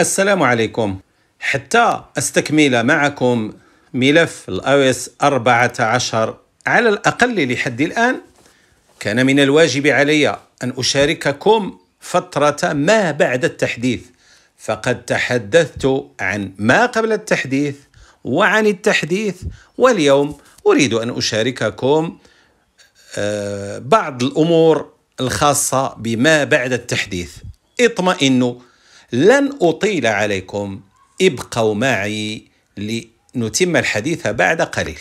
السلام عليكم. حتى استكمل معكم ملف الايوس 14 على الأقل لحد الآن، كان من الواجب علي أن أشارككم فترة ما بعد التحديث، فقد تحدثت عن ما قبل التحديث وعن التحديث، واليوم أريد أن أشارككم بعض الأمور الخاصة بما بعد التحديث. اطمئنوا، لن أطيل عليكم، ابقوا معي لنتم الحديث بعد قليل.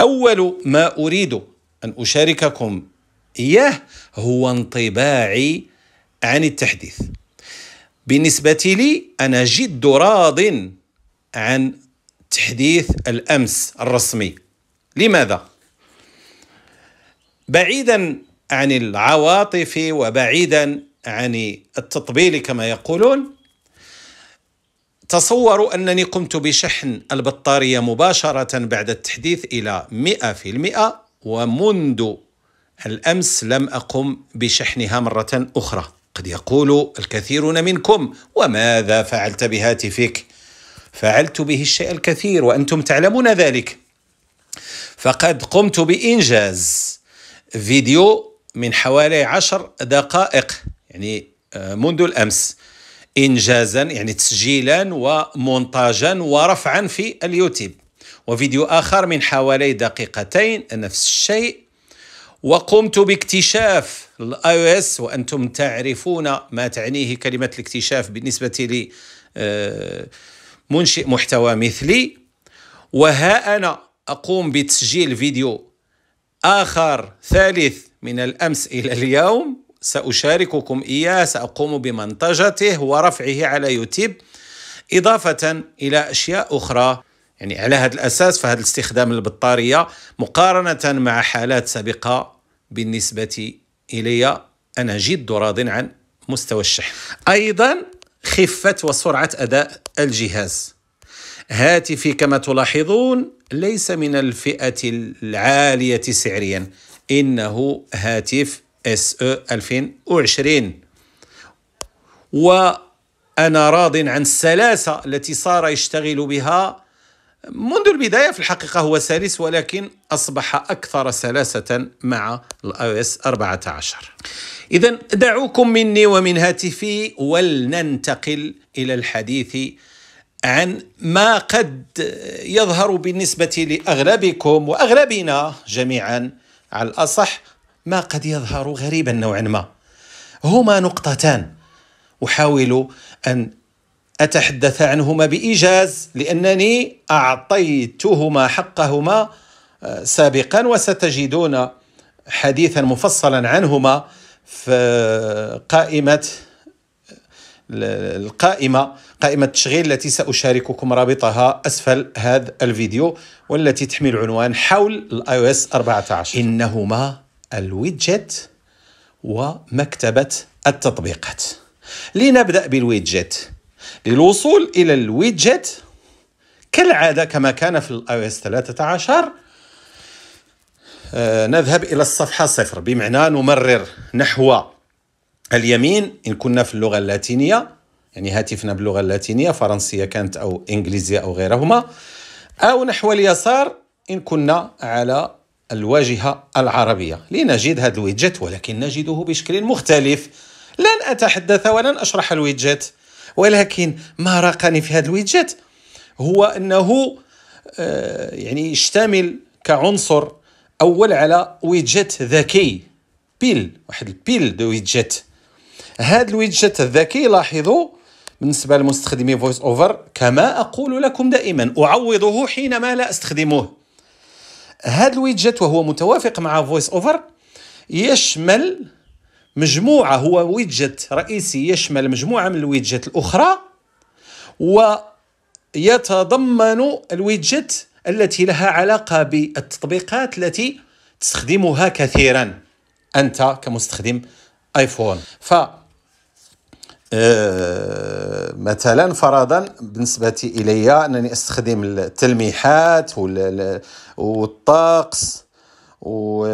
أول ما أريد أن أشارككم إياه هو انطباعي عن التحديث. بالنسبة لي أنا جد راض عن تحديث الأمس الرسمي. لماذا؟ بعيدا عن العواطف وبعيدا عن التطبيل كما يقولون، تصوروا أنني قمت بشحن البطارية مباشرة بعد التحديث إلى 100%، ومنذ الأمس لم أقم بشحنها مرة أخرى. قد يقول الكثيرون منكم: وماذا فعلت بهاتفك؟ فعلت به الشيء الكثير وأنتم تعلمون ذلك. فقد قمت بإنجاز فيديو من حوالي 10 دقائق، يعني منذ الأمس، إنجازا يعني تسجيلا ومونتاجا ورفعا في اليوتيوب، وفيديو آخر من حوالي دقيقتين نفس الشيء. وقمت باكتشاف iOS، وأنتم تعرفون ما تعنيه كلمة الاكتشاف بالنسبة لي منشئ محتوى مثلي. وها أنا أقوم بتسجيل فيديو آخر ثالث من الأمس إلى اليوم، سأشارككم إياه، سأقوم بمنتجته ورفعه على يوتيوب، إضافة إلى أشياء أخرى. يعني على هذا الأساس فهذا الاستخدام البطارية مقارنة مع حالات سابقة بالنسبة إلي أنا جد راض عن مستوى الشحن. أيضا خفة وسرعة أداء الجهاز. هاتفي كما تلاحظون ليس من الفئة العالية سعريا، إنه هاتف SE 2020، وأنا راض عن السلاسة التي صار يشتغل بها منذ البداية. في الحقيقة هو سلس، ولكن أصبح أكثر سلاسة مع iOS 14. إذن دعوكم مني ومن هاتفي ولننتقل إلى الحديث عن ما قد يظهر بالنسبة لأغلبكم وأغلبنا جميعا، على الأصح ما قد يظهر غريبا نوعا ما. هما نقطتان أحاول أن أتحدث عنهما بإيجاز، لأنني أعطيتهما حقهما سابقا، وستجدون حديثا مفصلا عنهما في قائمة التشغيل التي سأشارككم رابطها أسفل هذا الفيديو، والتي تحمل عنوان حول iOS 14. إنهما الويدجت ومكتبة التطبيقات. لنبدأ بالويدجت. للوصول إلى الويدجت كالعادة كما كان في iOS 13 نذهب إلى الصفحة 0، بمعنى نمرر نحو اليمين إن كنا في اللغة اللاتينية، يعني هاتفنا باللغة اللاتينية، فرنسية كانت أو إنجليزية أو غيرهما، أو نحو اليسار إن كنا على الواجهة العربية، لنجد هذا الويدجت، ولكن نجده بشكل مختلف. لن أتحدث ولن أشرح الويدجت، ولكن ما راقني في هذا الويدجت هو أنه يعني يشتمل كعنصر أول على ويدجت ذكي، بيل، واحد البيل دو ويدجت. هذا الويدجت الذكي، لاحظوا بالنسبة لمستخدمي فويس أوفر، كما أقول لكم دائما أعوضه حينما لا أستخدمه. هذا الويدجت وهو متوافق مع فويس أوفر يشمل مجموعة، هو ويدجت رئيسي يشمل مجموعة من الويدجت الأخرى، ويتضمن الويدجت التي لها علاقة بالتطبيقات التي تستخدمها كثيرا أنت كمستخدم آيفون. ف مثلا فرضا بالنسبة إلي أنني أستخدم التلميحات والطقس و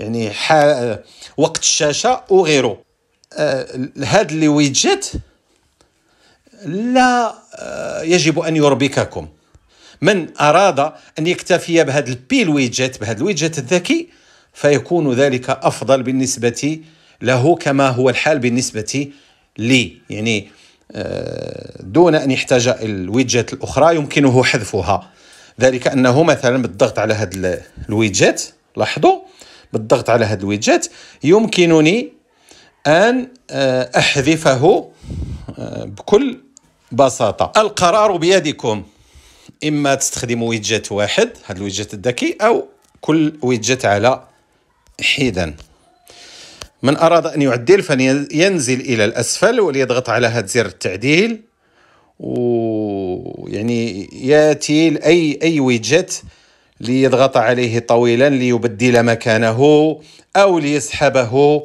يعني وقت الشاشة وغيره. هذا اللي ويدجت لا يجب أن يربككم. من أراد أن يكتفي بهذا البيل ويدجت، بهذا الويدجت الذكي، فيكون ذلك أفضل بالنسبة له كما هو الحال بالنسبة لي. يعني دون أن يحتاج الويدجت الأخرى يمكنه حذفها. ذلك أنه مثلا بالضغط على هذا الويدجت، لاحظوا بالضغط على هذا الويدجت يمكنني أن أحذفه بكل بساطة. القرار بيدكم، إما تستخدموا ويدجت واحد، هذا الويدجت الذكي، أو كل ويدجت على حيدا. من أراد أن يعدل فلينزل إلى الأسفل وليضغط على هذا زر التعديل، ويعني يأتي أي ويدجت ليضغط عليه طويلا ليبدل مكانه أو ليسحبه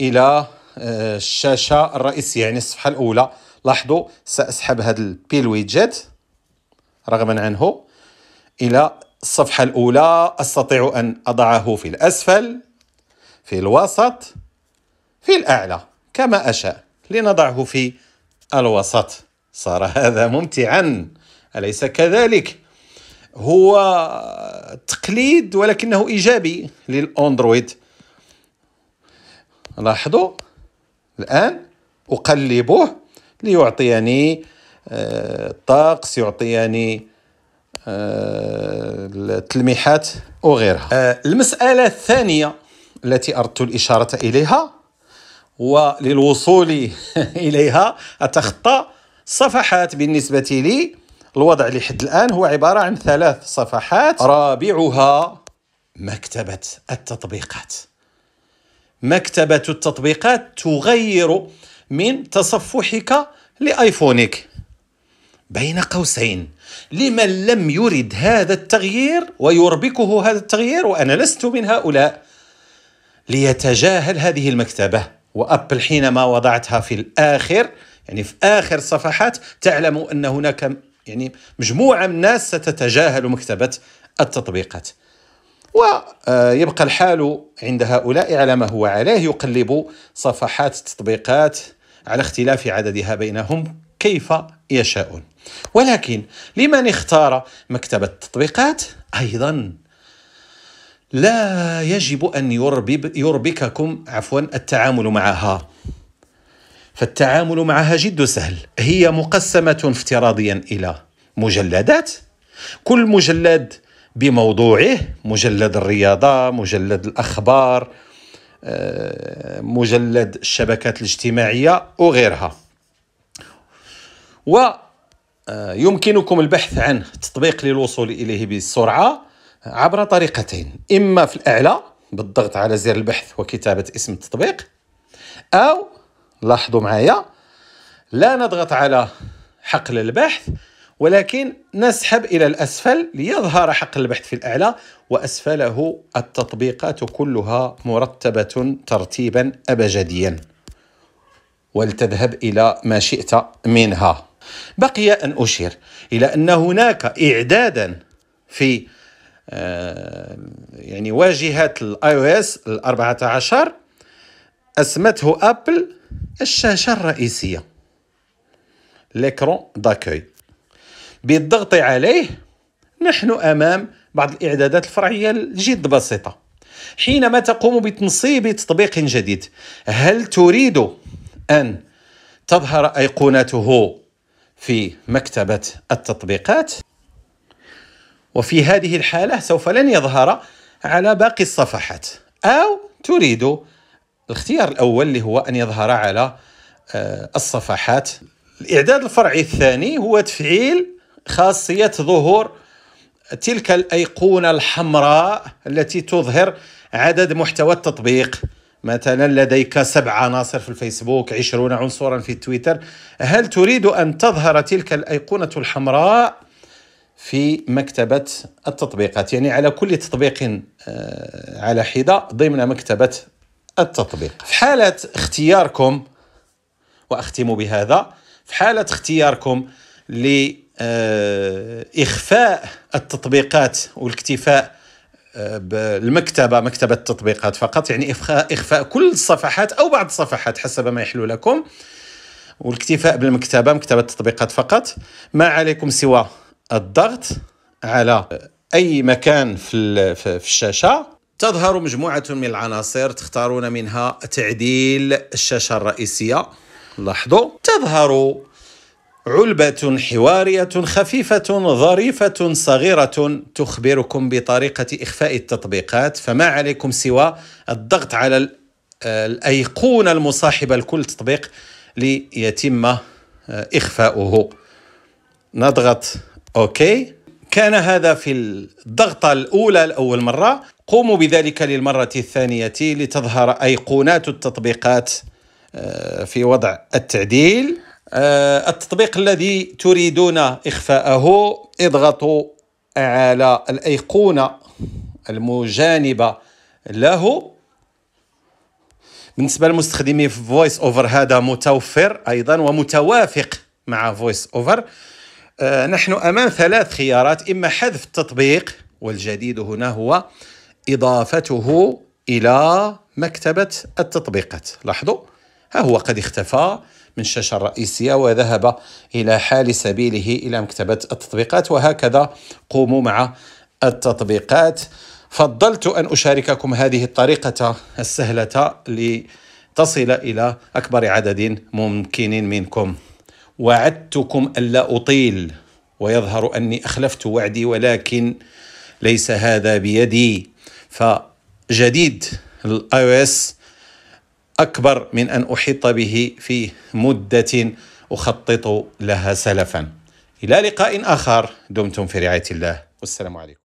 إلى الشاشة الرئيسية، يعني الصفحة الأولى. لاحظوا سأسحب هذا البيل ويدجت رغما عنه إلى الصفحة الأولى. أستطيع أن أضعه في الأسفل، في الوسط، في الأعلى، كما أشاء. لنضعه في الوسط. صار هذا ممتعا، أليس كذلك؟ هو تقليد ولكنه إيجابي للأندرويد. لاحظوا الآن أقلبه ليعطيني الطقس، يعطيني التلميحات وغيرها. المسألة الثانية التي أردت الإشارة إليها وللوصول إليها، أتخطى صفحات. بالنسبة لي الوضع لحد الآن هو عبارة عن 3 صفحات، رابعها مكتبة التطبيقات. مكتبة التطبيقات تغير من تصفحك لآيفونك، بين قوسين لمن لم يرد هذا التغيير ويربكه هذا التغيير، وأنا لست من هؤلاء، ليتجاهل هذه المكتبة. وأبل حينما وضعتها في الآخر، يعني في آخر صفحات، تعلم أن هناك يعني مجموعة من الناس ستتجاهل مكتبة التطبيقات، ويبقى الحال عند هؤلاء على ما هو عليه. يقلب صفحات التطبيقات على اختلاف عددها بينهم كيف يشاءون. ولكن لمن اختار مكتبة التطبيقات أيضا لا يجب أن يربككم التعامل معها، فالتعامل معها جد سهل. هي مقسمة افتراضيا إلى مجلدات، كل مجلد بموضوعه، مجلد الرياضة، مجلد الأخبار، مجلد الشبكات الاجتماعية وغيرها. ويمكنكم البحث عن التطبيق للوصول إليه بسرعة عبر طريقتين، إما في الأعلى بالضغط على زر البحث وكتابة اسم التطبيق، أو لاحظوا معايا لا نضغط على حقل البحث ولكن نسحب إلى الأسفل ليظهر حقل البحث في الأعلى، وأسفله التطبيقات كلها مرتبة ترتيبا أبجديا، ولتذهب إلى ما شئت منها. بقي أن أشير إلى أن هناك إعدادا في يعني واجهة iOS 14 أسمته أبل الشاشة الرئيسية، ليكرون داكوي. بالضغط عليه نحن أمام بعض الإعدادات الفرعية الجد بسيطة. حينما تقوم بتنصيب تطبيق جديد، هل تريد أن تظهر أيقونته في مكتبة التطبيقات؟ وفي هذه الحالة سوف لن يظهر على باقي الصفحات، أو تريد الاختيار الأول اللي هو أن يظهر على الصفحات. الإعداد الفرعي الثاني هو تفعيل خاصية ظهور تلك الأيقونة الحمراء التي تظهر عدد محتوى التطبيق. مثلا لديك 7 عناصر في الفيسبوك، 20 عنصرا في تويتر. هل تريد أن تظهر تلك الأيقونة الحمراء في مكتبة التطبيقات؟ يعني على كل تطبيق على حدة ضمن مكتبة التطبيق. في حالة اختياركم، وأختم بهذا، في حالة اختياركم لإخفاء التطبيقات والاكتفاء بالمكتبة، مكتبة التطبيقات فقط، يعني إخفاء كل الصفحات أو بعض الصفحات حسب ما يحلو لكم، والاكتفاء بالمكتبة، مكتبة التطبيقات فقط، ما عليكم سوى الضغط على أي مكان في الشاشة. تظهر مجموعة من العناصر تختارون منها تعديل الشاشة الرئيسية. لاحظوا، تظهر علبة حوارية خفيفة ظريفة صغيرة تخبركم بطريقة إخفاء التطبيقات، فما عليكم سوى الضغط على الأيقونة المصاحبة لكل تطبيق ليتم إخفاؤه. نضغط أوكي. كان هذا في الضغطة الأولى لأول مرة، قوموا بذلك للمرة الثانية لتظهر أيقونات التطبيقات في وضع التعديل. التطبيق الذي تريدون إخفاءه اضغطوا على الأيقونة المجانبة له. بالنسبة للمستخدمين في فويس أوفر هذا متوفر أيضا ومتوافق مع فويس أوفر. نحن أمام ثلاث خيارات، إما حذف التطبيق، والجديد هنا هو إضافته إلى مكتبة التطبيقات. لاحظوا، ها هو قد اختفى من الشاشة الرئيسية وذهب إلى حال سبيله إلى مكتبة التطبيقات. وهكذا قوموا مع التطبيقات. فضلت أن أشارككم هذه الطريقة السهلة لتصل إلى أكبر عدد ممكن منكم. وعدتكم ألا أطيل، ويظهر أني أخلفت وعدي ولكن ليس هذا بيدي. فجديد iOS أكبر من أن أحيط به في مدة أخطط لها سلفا. إلى لقاء آخر، دمتم في رعاية الله، والسلام عليكم.